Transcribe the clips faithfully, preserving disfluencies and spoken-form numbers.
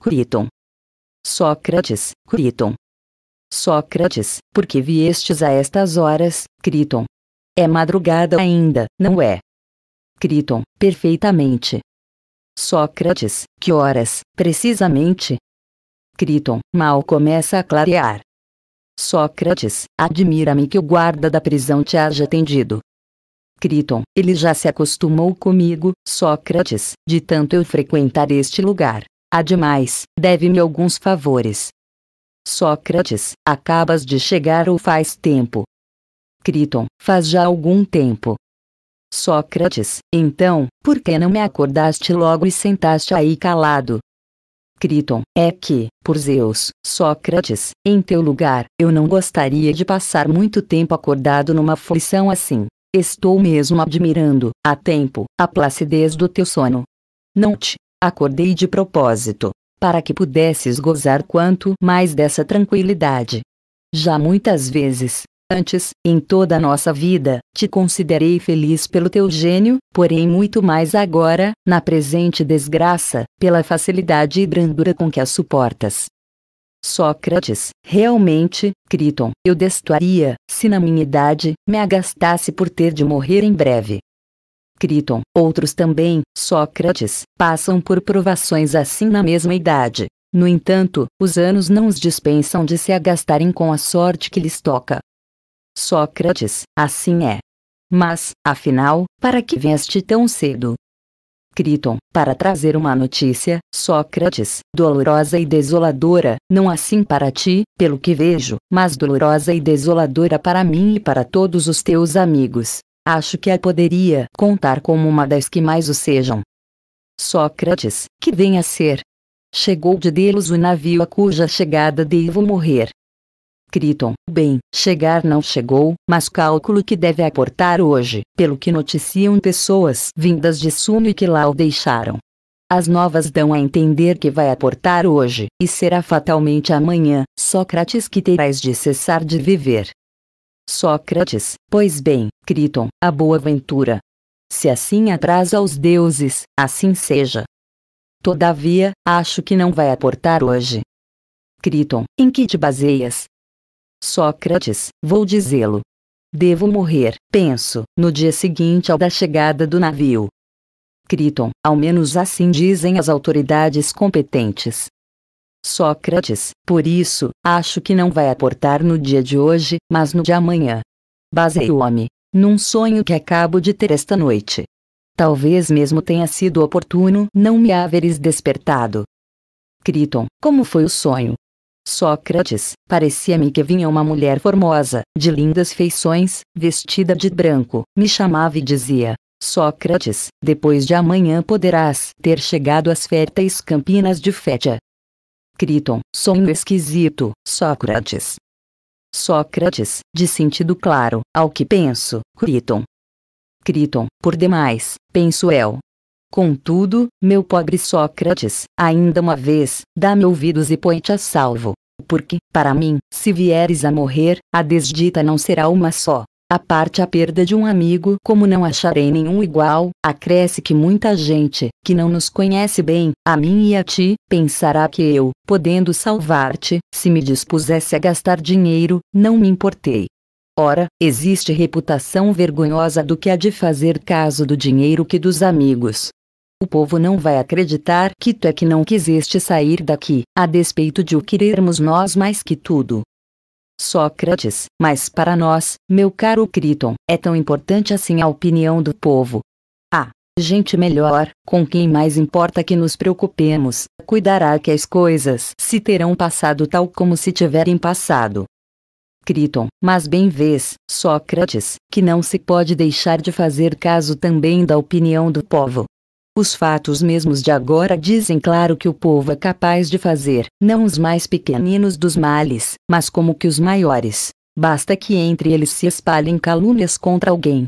Críton. Sócrates, Críton. Sócrates, por que viestes a estas horas, Críton? É madrugada ainda, não é? Críton, perfeitamente. Sócrates, que horas, precisamente? Críton, mal começa a clarear. Sócrates, admira-me que o guarda da prisão te haja atendido. Críton, ele já se acostumou comigo, Sócrates, de tanto eu frequentar este lugar. Ademais, deve-me alguns favores. Sócrates, acabas de chegar ou faz tempo? Críton, faz já algum tempo. Sócrates, então, por que não me acordaste logo e sentaste aí calado? Críton, é que, por Zeus, Sócrates, em teu lugar, eu não gostaria de passar muito tempo acordado numa aflição assim. Estou mesmo admirando, há tempo, a placidez do teu sono. Não te acordei de propósito, para que pudesses gozar quanto mais dessa tranquilidade. Já muitas vezes, antes, em toda a nossa vida, te considerei feliz pelo teu gênio, porém muito mais agora, na presente desgraça, pela facilidade e brandura com que a suportas. Sócrates, realmente, Críton, eu destoaria, se na minha idade, me agastasse por ter de morrer em breve. Críton, outros também, Sócrates, passam por provações assim na mesma idade. No entanto, os anos não os dispensam de se agastarem com a sorte que lhes toca. Sócrates, assim é. Mas, afinal, para que vieste tão cedo? Críton, para trazer uma notícia, Sócrates, dolorosa e desoladora, não assim para ti, pelo que vejo, mas dolorosa e desoladora para mim e para todos os teus amigos. Acho que a poderia contar como uma das que mais o sejam. Sócrates, que vem a ser? Chegou de Delos o navio a cuja chegada devo morrer. Críton, bem, chegar não chegou, mas cálculo que deve aportar hoje, pelo que noticiam pessoas vindas de Suno e que lá o deixaram. As novas dão a entender que vai aportar hoje, e será fatalmente amanhã, Sócrates, que terás de cessar de viver. Sócrates, pois bem, Críton, a boa ventura. Se assim atrasa aos deuses, assim seja. Todavia, acho que não vai aportar hoje. Críton, em que te baseias? Sócrates, vou dizê-lo. Devo morrer, penso, no dia seguinte ao da chegada do navio. Críton, ao menos assim dizem as autoridades competentes. Sócrates, por isso, acho que não vai aportar no dia de hoje, mas no de amanhã. Baseio-me num sonho que acabo de ter esta noite. Talvez mesmo tenha sido oportuno não me haveres despertado. Críton, como foi o sonho? Sócrates, parecia-me que vinha uma mulher formosa, de lindas feições, vestida de branco, me chamava e dizia: Sócrates, depois de amanhã poderás ter chegado às férteis campinas de Fétia. Críton, sonho esquisito, Sócrates. Sócrates, de sentido claro, ao que penso, Críton. Críton, por demais, penso eu. Contudo, meu pobre Sócrates, ainda uma vez, dá-me ouvidos e põe-te a salvo. Porque, para mim, se vieres a morrer, a desdita não será uma só. A parte a perda de um amigo, como não acharei nenhum igual, acresce que muita gente, que não nos conhece bem, a mim e a ti, pensará que eu, podendo salvar-te, se me dispusesse a gastar dinheiro, não me importei. Ora, existe reputação vergonhosa do que há de fazer caso do dinheiro que dos amigos. O povo não vai acreditar que tu é que não quiseste sair daqui, a despeito de o querermos nós mais que tudo. Sócrates, mas para nós, meu caro Críton, é tão importante assim a opinião do povo. Ah, gente melhor, com quem mais importa que nos preocupemos, cuidará que as coisas se terão passado tal como se tiverem passado. Críton, mas bem vês, Sócrates, que não se pode deixar de fazer caso também da opinião do povo. Os fatos mesmos de agora dizem claro que o povo é capaz de fazer, não os mais pequeninos dos males, mas como que os maiores. Basta que entre eles se espalhem calúnias contra alguém.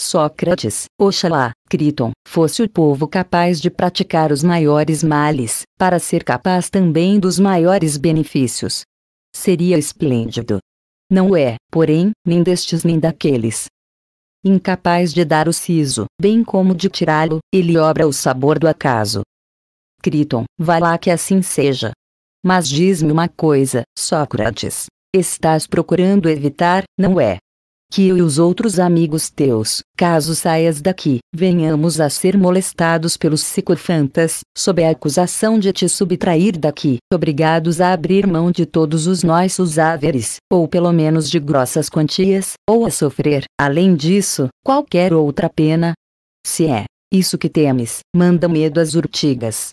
Sócrates, oxalá, Críton, fosse o povo capaz de praticar os maiores males, para ser capaz também dos maiores benefícios. Seria esplêndido. Não é, porém, nem destes nem daqueles. Incapaz de dar o siso, bem como de tirá-lo, ele obra o sabor do acaso. Críton, vá lá que assim seja. Mas diz-me uma coisa, Sócrates. Estás procurando evitar, não é? Que eu e os outros amigos teus, caso saias daqui, venhamos a ser molestados pelos psicofantas, sob a acusação de te subtrair daqui, obrigados a abrir mão de todos os nossos haveres, ou pelo menos de grossas quantias, ou a sofrer, além disso, qualquer outra pena? Se é isso que temes, manda medo às urtigas.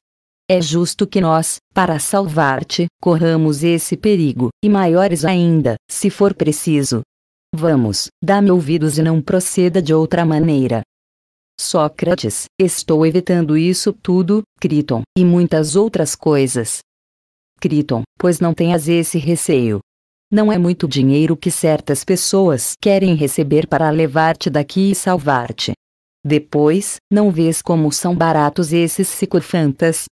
É justo que nós, para salvar-te, corramos esse perigo, e maiores ainda, se for preciso. Vamos, dá-me ouvidos e não proceda de outra maneira. Sócrates, estou evitando isso tudo, Críton, e muitas outras coisas. Críton, pois não tenhas esse receio. Não é muito dinheiro que certas pessoas querem receber para levar-te daqui e salvar-te. Depois, não vês como são baratos esses psicofantas?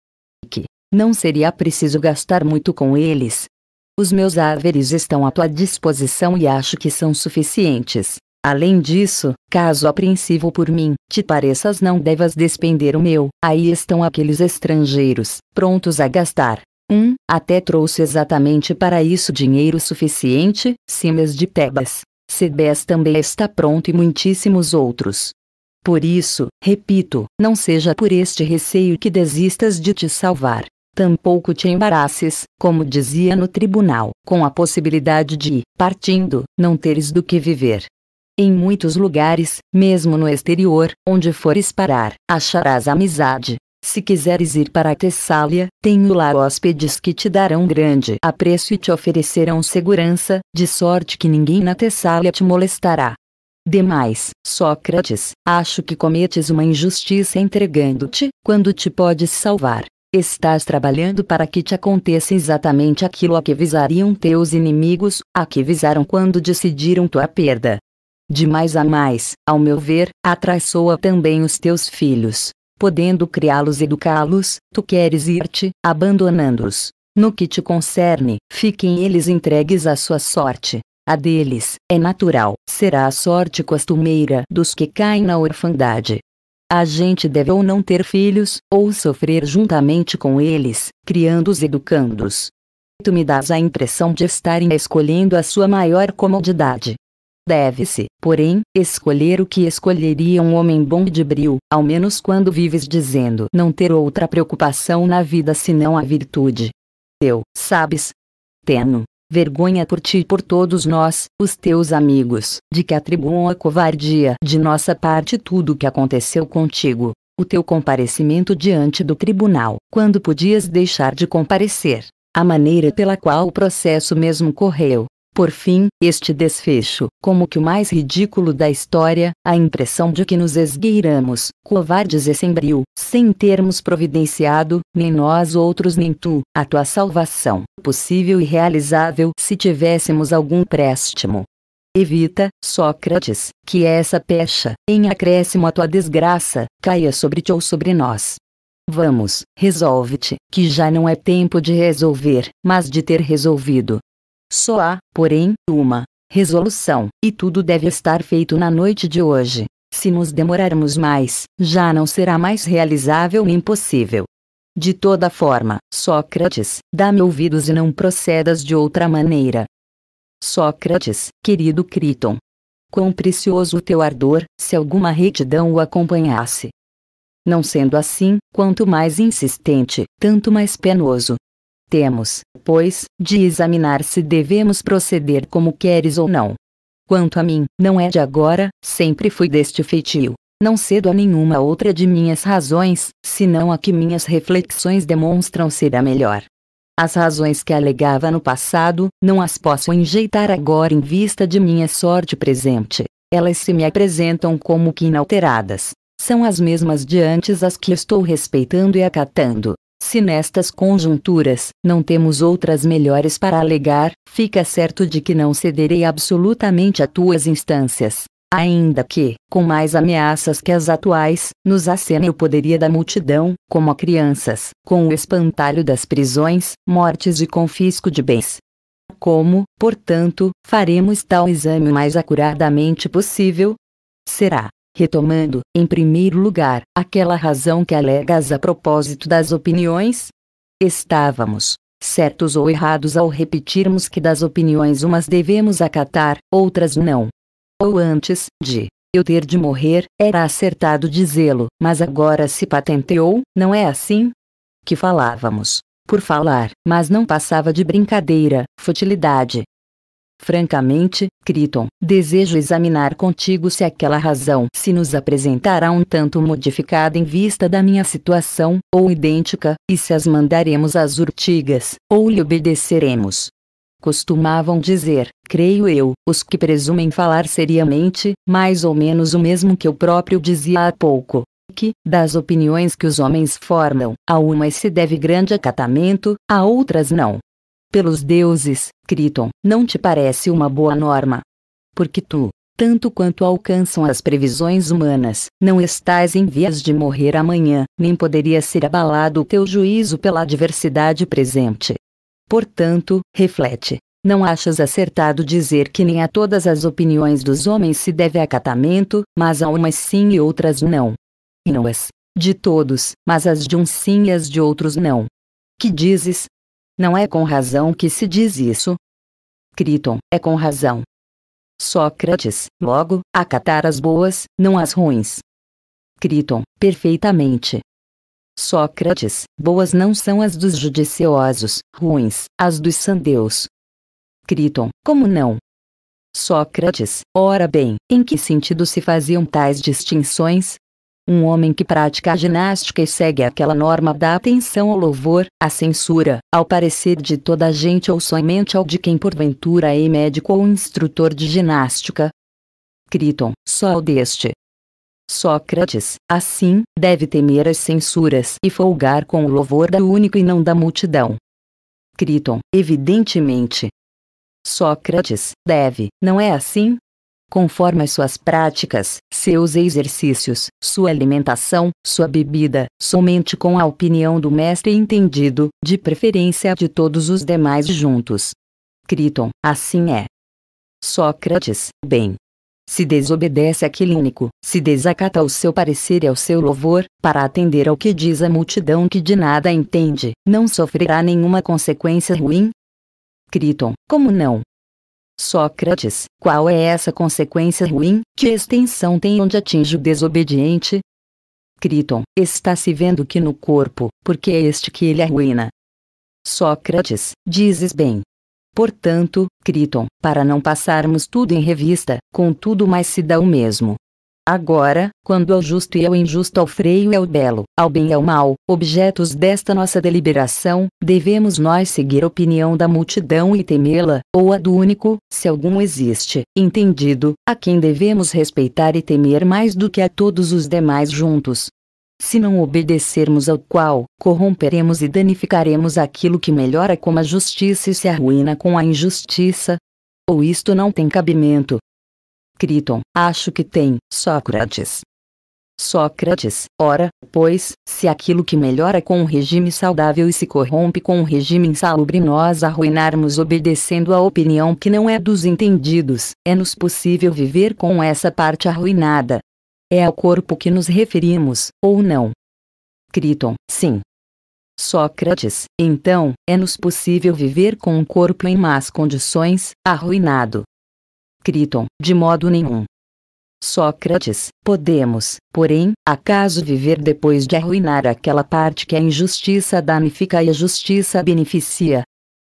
Que não seria preciso gastar muito com eles? Os meus haveres estão à tua disposição e acho que são suficientes. Além disso, caso apreensivo por mim, te pareças não devas despender o meu, aí estão aqueles estrangeiros, prontos a gastar. Um, até trouxe exatamente para isso dinheiro suficiente, Simas de Tebas. Tebas também está pronto e muitíssimos outros. Por isso, repito, não seja por este receio que desistas de te salvar. Tampouco te embaraces, como dizia no tribunal, com a possibilidade de, partindo, não teres do que viver. Em muitos lugares, mesmo no exterior, onde fores parar, acharás amizade. Se quiseres ir para a Tessália, tenho lá hóspedes que te darão grande apreço e te oferecerão segurança, de sorte que ninguém na Tessália te molestará. Demais, Sócrates, acho que cometes uma injustiça entregando-te, quando te podes salvar. Estás trabalhando para que te aconteça exatamente aquilo a que visariam teus inimigos, a que visaram quando decidiram tua perda. De mais a mais, ao meu ver, atraiçoa também os teus filhos. Podendo criá-los e educá-los, tu queres ir-te, abandonando-os. No que te concerne, fiquem eles entregues à sua sorte. A deles, é natural, será a sorte costumeira dos que caem na orfandade. A gente deve ou não ter filhos, ou sofrer juntamente com eles, criando-os e educando-os. Tu me dás a impressão de estarem escolhendo a sua maior comodidade. Deve-se, porém, escolher o que escolheria um homem bom e de brio, ao menos quando vives dizendo não ter outra preocupação na vida senão a virtude. Eu, sabes, teno vergonha por ti e por todos nós, os teus amigos, de que atribuam a covardia de nossa parte tudo o que aconteceu contigo, o teu comparecimento diante do tribunal, quando podias deixar de comparecer, a maneira pela qual o processo mesmo correu. Por fim, este desfecho, como que o mais ridículo da história, a impressão de que nos esgueiramos, covardes e sem brio, sem termos providenciado, nem nós outros nem tu, a tua salvação, possível e realizável se tivéssemos algum préstimo. Evita, Sócrates, que essa pecha, em acréscimo à tua desgraça, caia sobre ti ou sobre nós. Vamos, resolve-te, que já não é tempo de resolver, mas de ter resolvido. Só há, porém, uma resolução, e tudo deve estar feito na noite de hoje. Se nos demorarmos mais, já não será mais realizável nem possível. De toda forma, Sócrates, dá-me ouvidos e não procedas de outra maneira. Sócrates, querido Críton, quão precioso o teu ardor, se alguma retidão o acompanhasse. Não sendo assim, quanto mais insistente, tanto mais penoso. Temos, pois, de examinar se devemos proceder como queres ou não. Quanto a mim, não é de agora, sempre fui deste feitio. Não cedo a nenhuma outra de minhas razões, senão a que minhas reflexões demonstram ser a melhor. As razões que alegava no passado, não as posso enjeitar agora em vista de minha sorte presente. Elas se me apresentam como que inalteradas. São as mesmas de antes as que estou respeitando e acatando. Se nestas conjunturas, não temos outras melhores para alegar, fica certo de que não cederei absolutamente a tuas instâncias. Ainda que, com mais ameaças que as atuais, nos acene o poderia da multidão, como a crianças, com o espantalho das prisões, mortes e confisco de bens. Como, portanto, faremos tal exame o mais acuradamente possível? Será retomando, em primeiro lugar, aquela razão que alegas a propósito das opiniões? Estávamos certos ou errados ao repetirmos que das opiniões umas devemos acatar, outras não. Ou antes, de eu ter de morrer, era acertado dizê-lo, mas agora se patenteou, não é assim? Que falávamos por falar, mas não passava de brincadeira, futilidade. Francamente, Críton, desejo examinar contigo se aquela razão se nos apresentará um tanto modificada em vista da minha situação, ou idêntica, e se as mandaremos às urtigas, ou lhe obedeceremos. Costumavam dizer, creio eu, os que presumem falar seriamente, mais ou menos o mesmo que eu próprio dizia há pouco, que, das opiniões que os homens formam, a umas se deve grande acatamento, a outras não. Pelos deuses, Críton, não te parece uma boa norma? Porque tu, tanto quanto alcançam as previsões humanas, não estás em vias de morrer amanhã, nem poderia ser abalado o teu juízo pela adversidade presente. Portanto, reflete. Não achas acertado dizer que nem a todas as opiniões dos homens se deve acatamento, mas a umas sim e outras não? E não as de todos, mas as de uns sim e as de outros não. Que dizes? Não é com razão que se diz isso? Críton, é com razão. Sócrates, logo, acatar as boas, não as ruins. Críton, perfeitamente. Sócrates, boas não são as dos judiciosos, ruins, as dos sandeus. Críton, como não? Sócrates, ora bem, em que sentido se faziam tais distinções? Um homem que pratica a ginástica e segue aquela norma dá atenção ao louvor, à censura, ao parecer de toda a gente ou somente ao de quem porventura é médico ou instrutor de ginástica? Críton, só ao deste. Sócrates, assim, deve temer as censuras e folgar com o louvor da única e não da multidão. Críton, evidentemente. Sócrates, deve, não é assim? Conforme as suas práticas, seus exercícios, sua alimentação, sua bebida, somente com a opinião do mestre entendido, de preferência de todos os demais juntos. Críton, assim é. Sócrates, bem. Se desobedece àquele único, se desacata ao seu parecer e ao seu louvor, para atender ao que diz a multidão que de nada entende, não sofrerá nenhuma consequência ruim? Críton, como não? Sócrates, qual é essa consequência ruim, que extensão tem onde atinge o desobediente? Críton, está se vendo que no corpo, porque é este que ele arruína. Sócrates, dizes bem. Portanto, Críton, para não passarmos tudo em revista, com tudo mais se dá o mesmo. Agora, quando ao justo e ao injusto, ao feio e ao belo, ao bem e ao mal, objetos desta nossa deliberação, devemos nós seguir a opinião da multidão e temê-la, ou a do único, se algum existe, entendido, a quem devemos respeitar e temer mais do que a todos os demais juntos. Se não obedecermos ao qual, corromperemos e danificaremos aquilo que melhora com a justiça e se arruína com a injustiça. Ou isto não tem cabimento? Críton, acho que tem, Sócrates. Sócrates, ora, pois, se aquilo que melhora com um regime saudável e se corrompe com um regime insalubre nós arruinarmos obedecendo à opinião que não é dos entendidos, é-nos possível viver com essa parte arruinada. É ao corpo que nos referimos, ou não? Críton, sim. Sócrates, então, é-nos possível viver com um corpo em más condições, arruinado? Críton, de modo nenhum. Sócrates, podemos, porém, acaso viver depois de arruinar aquela parte que a injustiça danifica e a justiça beneficia?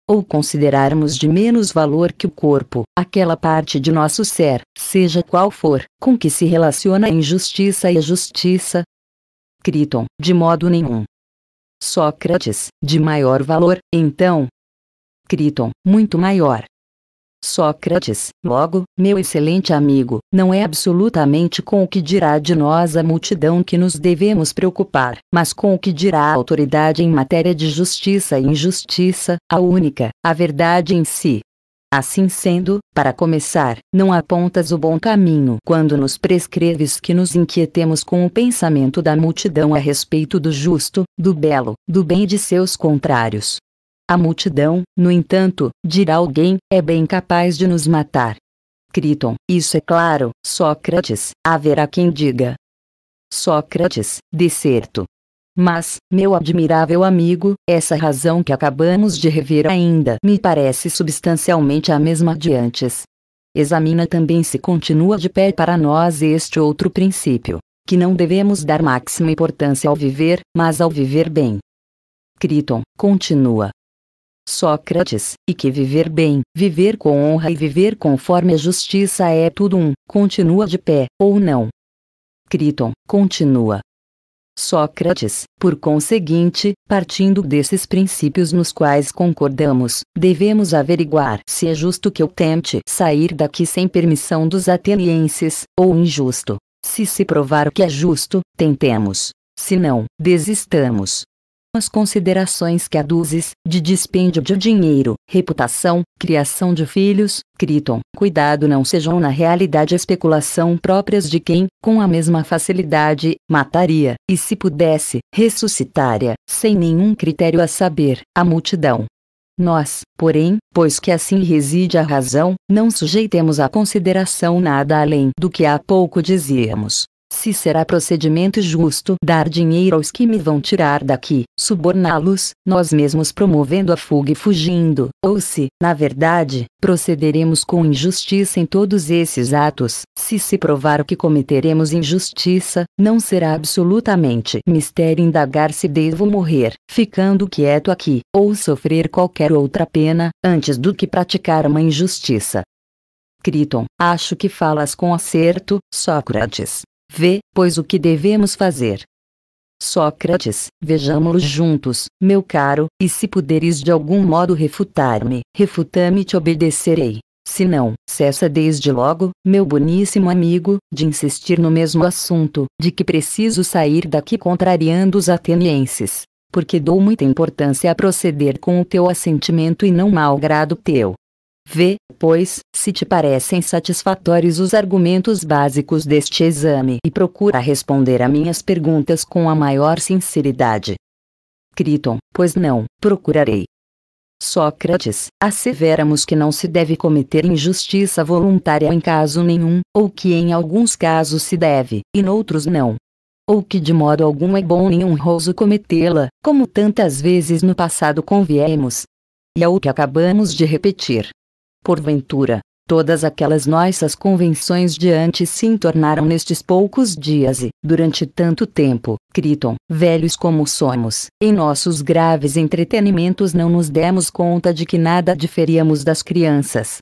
Ou considerarmos de menos valor que o corpo, aquela parte de nosso ser, seja qual for, com que se relaciona a injustiça e a justiça? Críton, de modo nenhum. Sócrates, de maior valor, então? Críton, muito maior. Sócrates, logo, meu excelente amigo, não é absolutamente com o que dirá de nós a multidão que nos devemos preocupar, mas com o que dirá a autoridade em matéria de justiça e injustiça, a única, a verdade em si. Assim sendo, para começar, não apontas o bom caminho quando nos prescreves que nos inquietemos com o pensamento da multidão a respeito do justo, do belo, do bem e de seus contrários. A multidão, no entanto, dirá alguém, é bem capaz de nos matar. Críton: isso é claro, Sócrates. Haverá quem diga. Sócrates: de certo. Mas, meu admirável amigo, essa razão que acabamos de rever ainda me parece substancialmente a mesma de antes. Examina também se continua de pé para nós este outro princípio, que não devemos dar máxima importância ao viver, mas ao viver bem. Críton continua. Sócrates: e que viver bem, viver com honra e viver conforme a justiça é tudo um, continua de pé, ou não? Críton continua. Sócrates: por conseguinte, partindo desses princípios nos quais concordamos, devemos averiguar se é justo que eu tente sair daqui sem permissão dos atenienses, ou injusto. Se se provar que é justo, tentemos. Se não, desistamos. As considerações que aduzes, de dispêndio de dinheiro, reputação, criação de filhos, Críton, cuidado, não sejam na realidade especulação próprias de quem, com a mesma facilidade, mataria, e se pudesse, ressuscitaria, sem nenhum critério a saber, a multidão. Nós, porém, pois que assim reside a razão, não sujeitemos à consideração nada além do que há pouco dizíamos. Se será procedimento justo dar dinheiro aos que me vão tirar daqui, suborná-los, nós mesmos promovendo a fuga e fugindo, ou se, na verdade, procederemos com injustiça em todos esses atos, se se provar que cometeremos injustiça, não será absolutamente mistério indagar se devo morrer, ficando quieto aqui, ou sofrer qualquer outra pena, antes do que praticar uma injustiça. Críton: acho que falas com acerto, Sócrates. Vê, pois, o que devemos fazer. Sócrates: vejamo-lo juntos, meu caro, e se puderes de algum modo refutar-me, refuta-me e te obedecerei. Se não, cessa desde logo, meu boníssimo amigo, de insistir no mesmo assunto, de que preciso sair daqui contrariando os atenienses, porque dou muita importância a proceder com o teu assentimento e não malgrado teu. Vê, pois, se te parecem satisfatórios os argumentos básicos deste exame e procura responder a minhas perguntas com a maior sinceridade. Críton: pois não, procurarei. Sócrates: asseveramos que não se deve cometer injustiça voluntária em caso nenhum, ou que em alguns casos se deve, e noutros não. Ou que de modo algum é bom nem honroso cometê-la, como tantas vezes no passado conviemos. E é o que acabamos de repetir. Porventura, todas aquelas nossas convenções de antes se tornaram nestes poucos dias e, durante tanto tempo, Críton, velhos como somos, em nossos graves entretenimentos não nos demos conta de que nada diferíamos das crianças.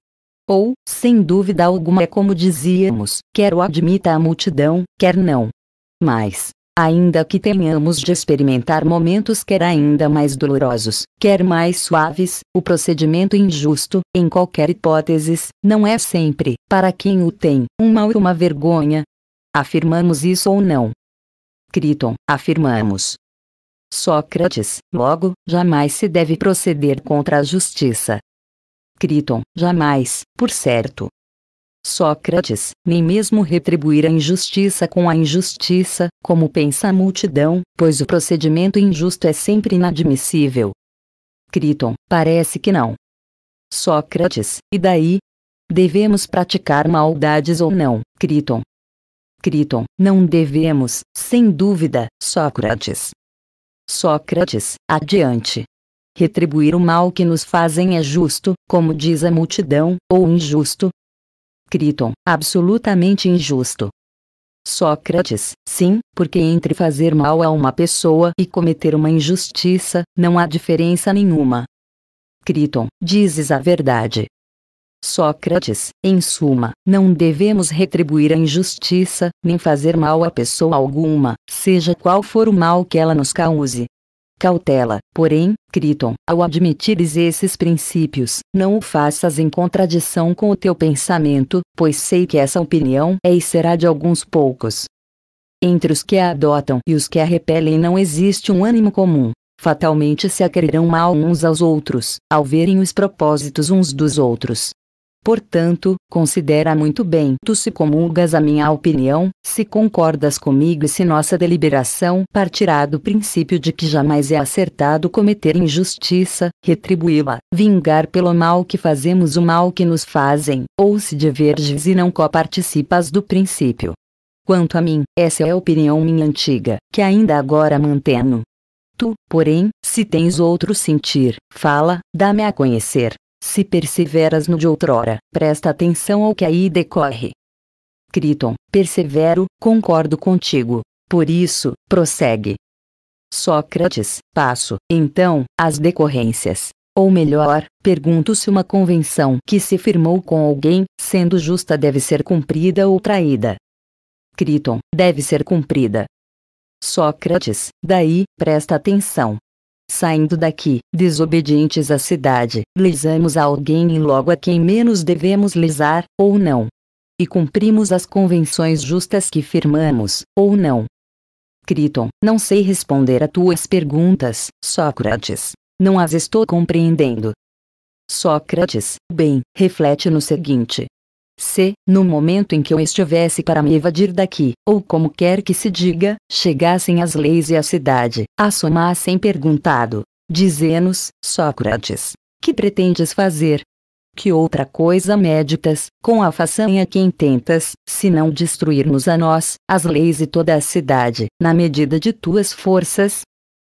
Ou, sem dúvida alguma, é como dizíamos, quer o admita a multidão, quer não. Mas, ainda que tenhamos de experimentar momentos quer ainda mais dolorosos, quer mais suaves, o procedimento injusto, em qualquer hipótese, não é sempre, para quem o tem, um mal e uma vergonha. Afirmamos isso ou não? Críton: afirmamos. Sócrates: logo, jamais se deve proceder contra a justiça. Críton: jamais, por certo. Sócrates: nem mesmo retribuir a injustiça com a injustiça, como pensa a multidão, pois o procedimento injusto é sempre inadmissível. Críton: parece que não. Sócrates: e daí? Devemos praticar maldades ou não, Críton? Críton: não devemos, sem dúvida, Sócrates. Sócrates: adiante. Retribuir o mal que nos fazem é justo, como diz a multidão, ou injusto? Críton: absolutamente injusto. Sócrates: sim, porque entre fazer mal a uma pessoa e cometer uma injustiça, não há diferença nenhuma. Críton: dizes a verdade. Sócrates: em suma, não devemos retribuir a injustiça, nem fazer mal a pessoa alguma, seja qual for o mal que ela nos cause. Cautela, porém, Críton, ao admitires esses princípios, não o faças em contradição com o teu pensamento, pois sei que essa opinião é e será de alguns poucos. Entre os que a adotam e os que a repelem não existe um ânimo comum. Fatalmente se acarirão mal uns aos outros, ao verem os propósitos uns dos outros. Portanto, considera muito bem. Tu se comungas a minha opinião, se concordas comigo e se nossa deliberação partirá do princípio de que jamais é acertado cometer injustiça, retribuí-la, vingar pelo mal que fazemos o mal que nos fazem, ou se diverges e não coparticipas do princípio. Quanto a mim, essa é a opinião minha antiga, que ainda agora mantenho. Tu, porém, se tens outro sentir, fala, dá-me a conhecer. Se perseveras no de outrora, presta atenção ao que aí decorre. Críton, persevero, concordo contigo. Por isso, prossegue. Sócrates, passo, então, às decorrências. Ou melhor, pergunto se uma convenção que se firmou com alguém, sendo justa, deve ser cumprida ou traída. Críton, deve ser cumprida. Sócrates, daí, presta atenção. Saindo daqui, desobedientes à cidade, lesamos a alguém e logo a quem menos devemos lesar, ou não. E cumprimos as convenções justas que firmamos, ou não. Críton, não sei responder a tuas perguntas, Sócrates. Não as estou compreendendo. Sócrates, bem, reflete no seguinte. Se, no momento em que eu estivesse para me evadir daqui, ou como quer que se diga, chegassem as leis e a cidade, assomassem perguntado. Dizê-nos, Sócrates, que pretendes fazer? Que outra coisa meditas, com a façanha que intentas, se não destruir-nos a nós, as leis e toda a cidade, na medida de tuas forças?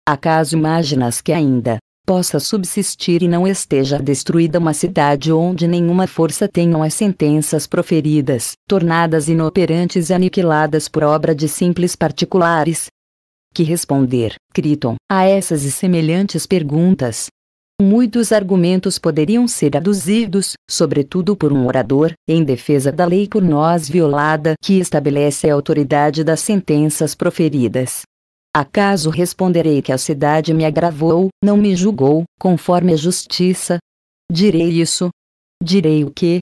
Acaso imaginas que ainda possa subsistir e não esteja destruída uma cidade onde nenhuma força tenham as sentenças proferidas, tornadas inoperantes e aniquiladas por obra de simples particulares? Que responder, Críton, a essas e semelhantes perguntas? Muitos argumentos poderiam ser aduzidos, sobretudo por um orador, em defesa da lei por nós violada que estabelece a autoridade das sentenças proferidas. Acaso responderei que a cidade me agravou, não me julgou, conforme a justiça? Direi isso? Direi o quê?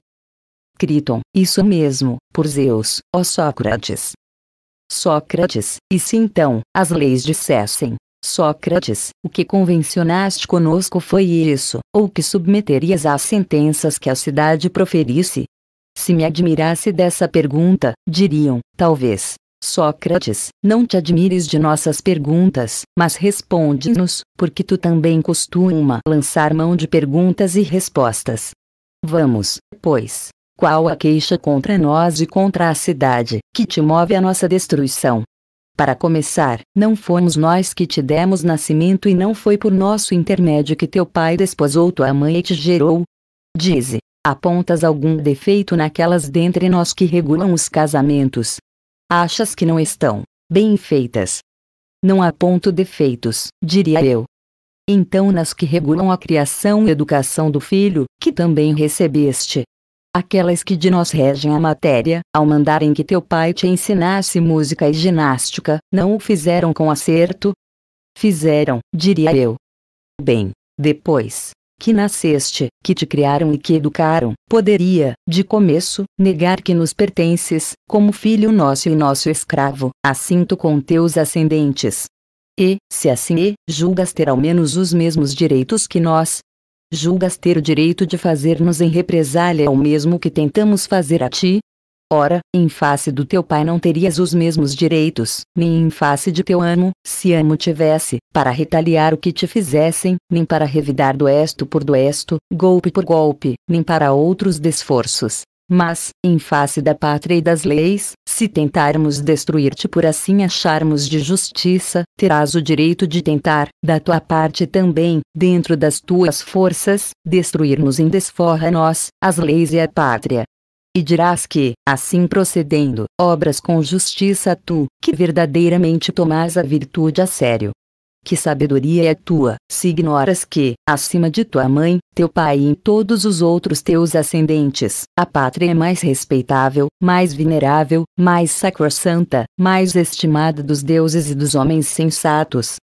Críton, isso mesmo, por Zeus, ó Sócrates. Sócrates, e se então, as leis dissessem, Sócrates, o que convencionaste conosco foi isso, ou que submeterias às sentenças que a cidade proferisse? Se me admirasse dessa pergunta, diriam, talvez. Sócrates, não te admires de nossas perguntas, mas responde-nos, porque tu também costuma lançar mão de perguntas e respostas. Vamos, pois, qual a queixa contra nós e contra a cidade, que te move à nossa destruição? Para começar, não fomos nós que te demos nascimento e não foi por nosso intermédio que teu pai desposou tua mãe e te gerou? Dize, apontas algum defeito naquelas dentre nós que regulam os casamentos? Achas que não estão bem feitas? Não aponto defeitos, diria eu. Então nas que regulam a criação e educação do filho, que também recebeste. Aquelas que de nós regem a matéria, ao mandarem que teu pai te ensinasse música e ginástica, não o fizeram com acerto? Fizeram, diria eu. Bem, depois que nasceste, que te criaram e que educaram, poderia, de começo, negar que nos pertences, como filho nosso e nosso escravo, assim tu com teus ascendentes. E, se assim é, julgas ter ao menos os mesmos direitos que nós? Julgas ter o direito de fazer-nos em represália ao mesmo que tentamos fazer a ti? Ora, em face do teu pai não terias os mesmos direitos, nem em face de teu amo, se amo tivesse, para retaliar o que te fizessem, nem para revidar doesto por doesto, golpe por golpe, nem para outros desforços. Mas, em face da pátria e das leis, se tentarmos destruir-te por assim acharmos de justiça, terás o direito de tentar, da tua parte também, dentro das tuas forças, destruir-nos em desforra a nós, as leis e a pátria. E dirás que, assim procedendo, obras com justiça tu, que verdadeiramente tomas a virtude a sério. Que sabedoria é tua, se ignoras que, acima de tua mãe, teu pai e em todos os outros teus ascendentes, a pátria é mais respeitável, mais venerável, mais sacrossanta, mais estimada dos deuses e dos homens sensatos.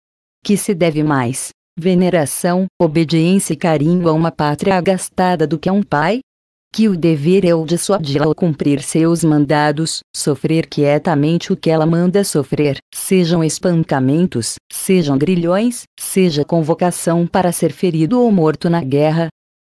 Que se deve mais veneração, obediência e carinho a uma pátria agastada do que a um pai? Que o dever é o de dissuadi-la ao cumprir seus mandados, sofrer quietamente o que ela manda sofrer, sejam espancamentos, sejam grilhões, seja convocação para ser ferido ou morto na guerra.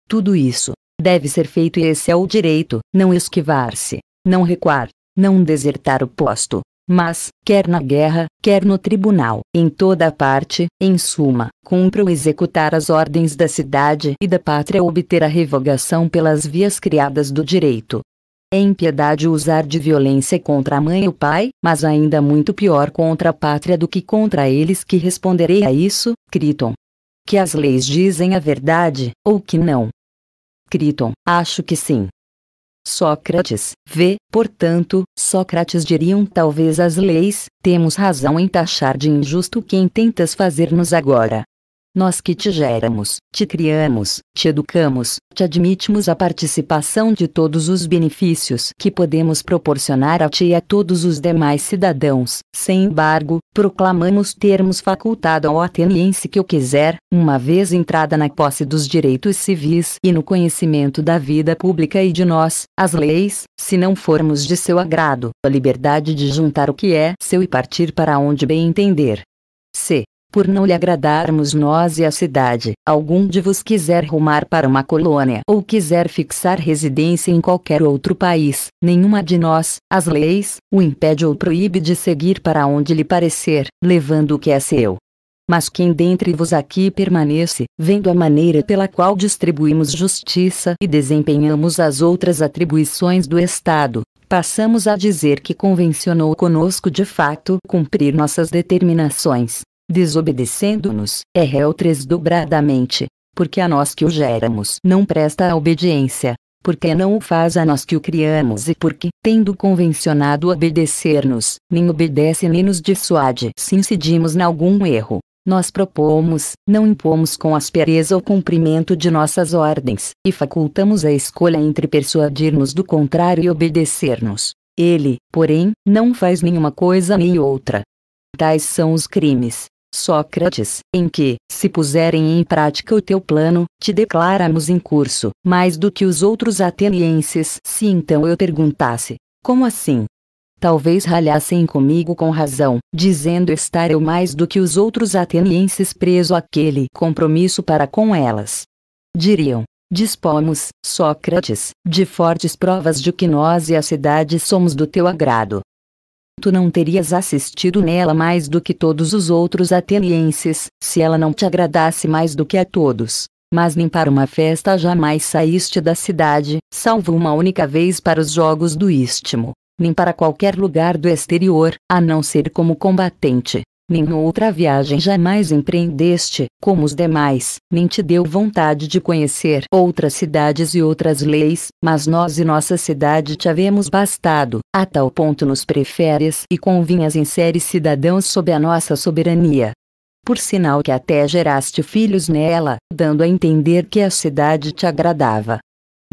Tudo isso, Deve ser feito e esse é o direito, não esquivar-se, não recuar, não desertar o posto. Mas, quer na guerra, quer no tribunal, em toda a parte, em suma, cumpro executar as ordens da cidade e da pátria ou obter a revogação pelas vias criadas do direito. É impiedade usar de violência contra a mãe e o pai, mas ainda muito pior contra a pátria do que contra eles que responderei a isso, Críton. Que as leis dizem a verdade, ou que não? Críton, acho que sim. Sócrates, vê, portanto, Sócrates diriam talvez as leis, temos razão em taxar de injusto quem tentas fazer-nos agora. Nós que te geramos, te criamos, te educamos, te admitimos a participação de todos os benefícios que podemos proporcionar a ti e a todos os demais cidadãos, sem embargo, proclamamos termos facultado ao ateniense que o quiser, uma vez entrada na posse dos direitos civis e no conhecimento da vida pública e de nós, as leis, se não formos de seu agrado, a liberdade de juntar o que é seu e partir para onde bem entender. C. Por não lhe agradarmos nós e a cidade, algum de vos quiser rumar para uma colônia ou quiser fixar residência em qualquer outro país, nenhuma de nós, as leis, o impede ou proíbe de seguir para onde lhe parecer, levando o que é seu. Mas quem dentre vos aqui permanece, vendo a maneira pela qual distribuímos justiça e desempenhamos as outras atribuições do Estado, passamos a dizer que convencionou conosco de fato cumprir nossas determinações. Desobedecendo-nos, é réu tresdobradamente, porque a nós que o geramos não presta a obediência, porque não o faz a nós que o criamos e porque, tendo convencionado obedecer-nos, nem obedece nem nos dissuade se incidimos em algum erro. Nós propomos, não impomos com aspereza o cumprimento de nossas ordens, e facultamos a escolha entre persuadir-nos do contrário e obedecer-nos. Ele, porém, não faz nenhuma coisa nem outra. Tais são os crimes, Sócrates, em que, se puserem em prática o teu plano, te declaramos em curso, mais do que os outros atenienses. Se então eu perguntasse, como assim? Talvez ralhassem comigo com razão, dizendo estar eu mais do que os outros atenienses preso àquele compromisso para com elas. Diriam, dispomos, Sócrates, de fortes provas de que nós e a cidade somos do teu agrado. Tu não terias assistido nela mais do que todos os outros atenienses, se ela não te agradasse mais do que a todos. Mas nem para uma festa jamais saíste da cidade, salvo uma única vez para os jogos do Istmo, nem para qualquer lugar do exterior, a não ser como combatente. Nem outra viagem jamais empreendeste, como os demais, nem te deu vontade de conhecer outras cidades e outras leis, mas nós e nossa cidade te havemos bastado, a tal ponto nos preferes e convinhas em série cidadãos sob a nossa soberania. Por sinal que até geraste filhos nela, dando a entender que a cidade te agradava.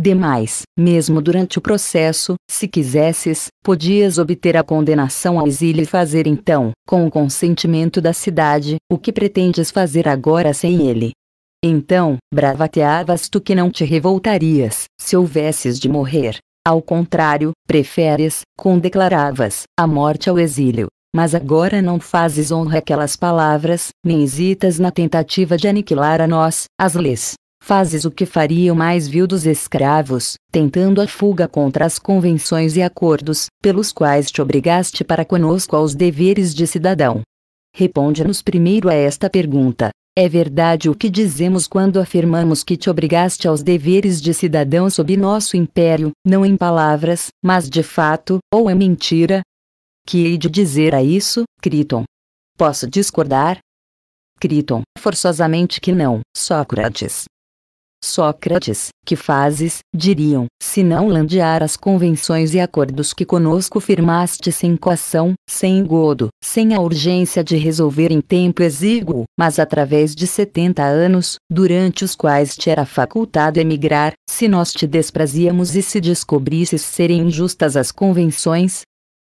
Demais, mesmo durante o processo, se quisesses, podias obter a condenação ao exílio e fazer então, com o consentimento da cidade, o que pretendes fazer agora sem ele. Então, bravateavas tu que não te revoltarias, se houvesses de morrer. Ao contrário, preferes, condeclaravas, a morte ao exílio. Mas agora não fazes honra àquelas palavras, nem hesitas na tentativa de aniquilar a nós, as leis. Fazes o que faria o mais vil dos escravos, tentando a fuga contra as convenções e acordos, pelos quais te obrigaste para conosco aos deveres de cidadão. Responde-nos primeiro a esta pergunta. É verdade o que dizemos quando afirmamos que te obrigaste aos deveres de cidadão sob nosso império, não em palavras, mas de fato, ou é mentira? Que hei de dizer a isso, Críton? Posso discordar? Críton, forçosamente que não, Sócrates. Sócrates, que fazes, diriam, se não landear as convenções e acordos que conosco firmaste sem coação, sem engodo, sem a urgência de resolver em tempo exíguo, mas através de setenta anos, durante os quais te era facultado emigrar, se nós te desprazíamos e se descobrisses serem injustas as convenções?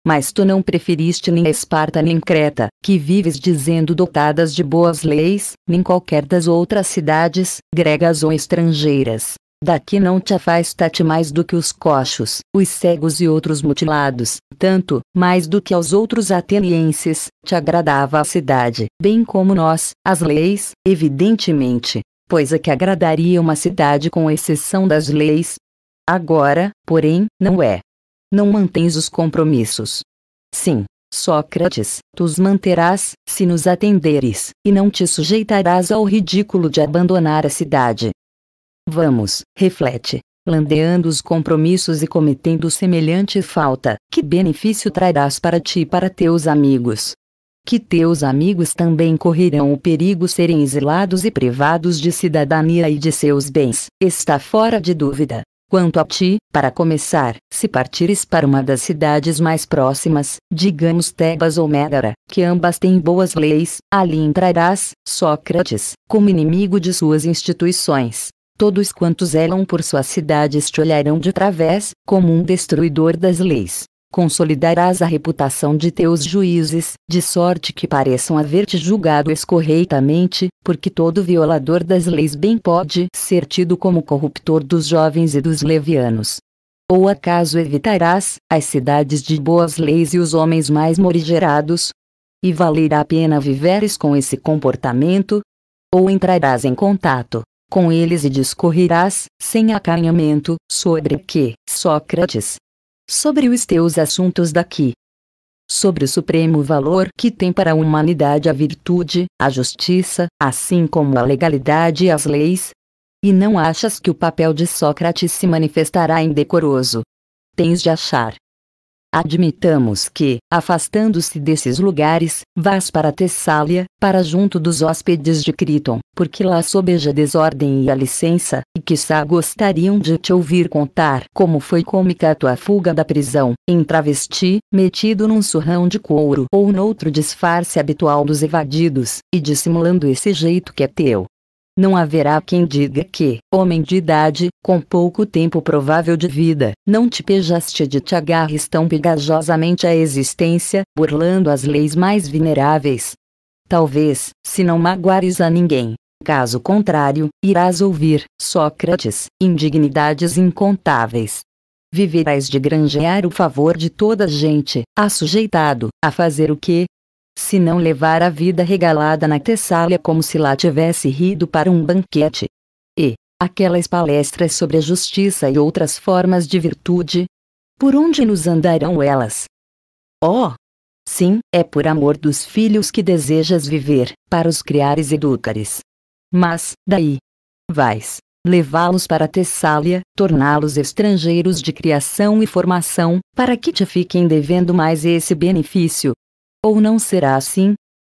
Mas tu não preferiste nem Esparta nem Creta, que vives dizendo dotadas de boas leis, nem qualquer das outras cidades, gregas ou estrangeiras. Daqui não te afasta-te mais do que os coxos, os cegos e outros mutilados, tanto, mais do que aos outros atenienses, te agradava a cidade, bem como nós, as leis, evidentemente. coisa que agradaria uma cidade com exceção das leis. Agora, porém, não é. Não mantens os compromissos. Sim, Sócrates, tu os manterás, se nos atenderes, e não te sujeitarás ao ridículo de abandonar a cidade. Vamos, reflete, landeando os compromissos e cometendo semelhante falta, que benefício trarás para ti e para teus amigos? Que teus amigos também correrão o perigo de serem exilados e privados de cidadania e de seus bens, está fora de dúvida. Quanto a ti, para começar, se partires para uma das cidades mais próximas, digamos Tebas ou Mégara, que ambas têm boas leis, ali entrarás, Sócrates, como inimigo de suas instituições. Todos quantos elam por suas cidades te olharão de través, como um destruidor das leis. Consolidarás a reputação de teus juízes, de sorte que pareçam haver-te julgado escorreitamente, porque todo violador das leis bem pode ser tido como corruptor dos jovens e dos levianos. Ou acaso evitarás as cidades de boas leis e os homens mais morigerados? E valerá a pena viveres com esse comportamento? Ou entrarás em contato com eles e discorrerás, sem acanhamento, sobre o que, Sócrates? Sobre os teus assuntos daqui. Sobre o supremo valor que tem para a humanidade a virtude, a justiça, assim como a legalidade e as leis? E não achas que o papel de Sócrates se manifestará indecoroso? Tens de achar. Admitamos que, afastando-se desses lugares, vás para Tessália, para junto dos hóspedes de Críton, porque lá sobeja a desordem e a licença, e quiçá gostariam de te ouvir contar como foi cômica a tua fuga da prisão, em travesti, metido num surrão de couro ou noutro disfarce habitual dos evadidos, e dissimulando esse jeito que é teu. Não haverá quem diga que, homem de idade, com pouco tempo provável de vida, não te pejaste de te agarres tão pegajosamente à existência, burlando as leis mais veneráveis. Talvez, se não magoares a ninguém. Caso contrário, irás ouvir, Sócrates, indignidades incontáveis. Viverás de granjear o favor de toda gente, a sujeitado, a fazer o que? Se não levar a vida regalada na Tessália como se lá tivesse rido para um banquete. E aquelas palestras sobre a justiça e outras formas de virtude? Por onde nos andarão elas? Oh! Sim, é por amor dos filhos que desejas viver, para os criares e educares. Mas, daí, vais levá-los para Tessália, torná-los estrangeiros de criação e formação, para que te fiquem devendo mais esse benefício. Ou não será assim?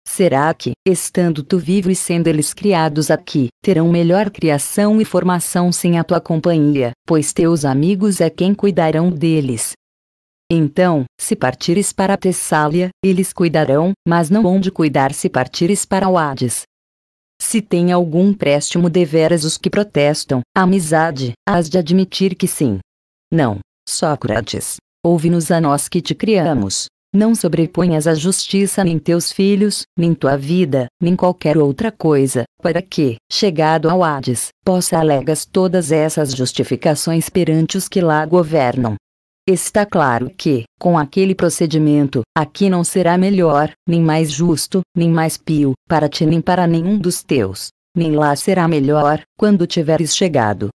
Será que, estando tu vivo e sendo eles criados aqui, terão melhor criação e formação sem a tua companhia, pois teus amigos é quem cuidarão deles? Então, se partires para Tessália, eles cuidarão, mas não hão de cuidar se partires para o Hades. Se tem algum préstimo deveras os que protestam, amizade, hás de admitir que sim. Não, Sócrates, ouve-nos a nós que te criamos. Não sobreponhas a justiça nem teus filhos, nem tua vida, nem qualquer outra coisa, para que, chegado ao Hades, possa alegas todas essas justificações perante os que lá governam. Está claro que, com aquele procedimento, aqui não será melhor, nem mais justo, nem mais pio, para ti nem para nenhum dos teus, nem lá será melhor, quando tiveres chegado.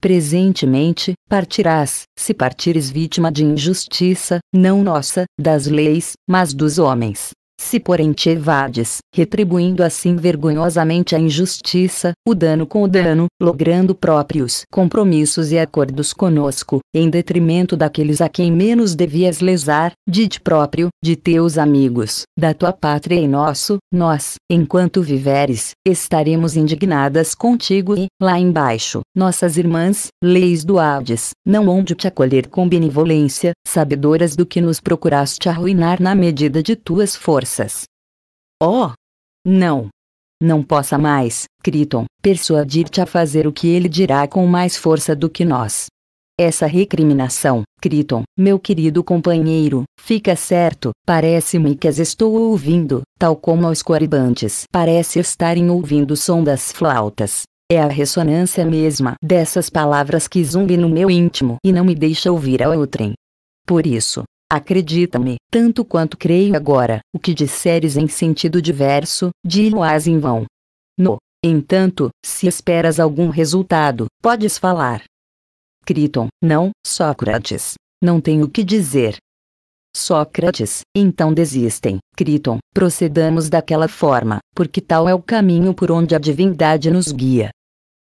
Presentemente, partirás, se partires vítima de injustiça, não nossa, das leis, mas dos homens. Se porém te evades, retribuindo assim vergonhosamente a injustiça, o dano com o dano, logrando próprios compromissos e acordos conosco, em detrimento daqueles a quem menos devias lesar, de ti próprio, de teus amigos, da tua pátria e nosso, nós, enquanto viveres, estaremos indignadas contigo e, lá embaixo, nossas irmãs, leis do Hades, não hão de te acolher com benevolência, sabedoras do que nos procuraste arruinar na medida de tuas forças. Oh! Não! Não possa mais, Críton, persuadir-te a fazer o que ele dirá com mais força do que nós. Essa recriminação, Críton, meu querido companheiro, fica certo, parece-me que as estou ouvindo, tal como aos coaribantes parece estarem ouvindo o som das flautas. É a ressonância mesma dessas palavras que zumbi no meu íntimo e não me deixa ouvir a outrem. Por isso, acredita-me, tanto quanto creio agora, o que disseres em sentido diverso, di-lo-ás em vão. No Entanto, se esperas algum resultado, podes falar. Críton: Não, Sócrates. Não tenho o que dizer. Sócrates: Então desistem. Críton: Procedamos daquela forma, porque tal é o caminho por onde a divindade nos guia.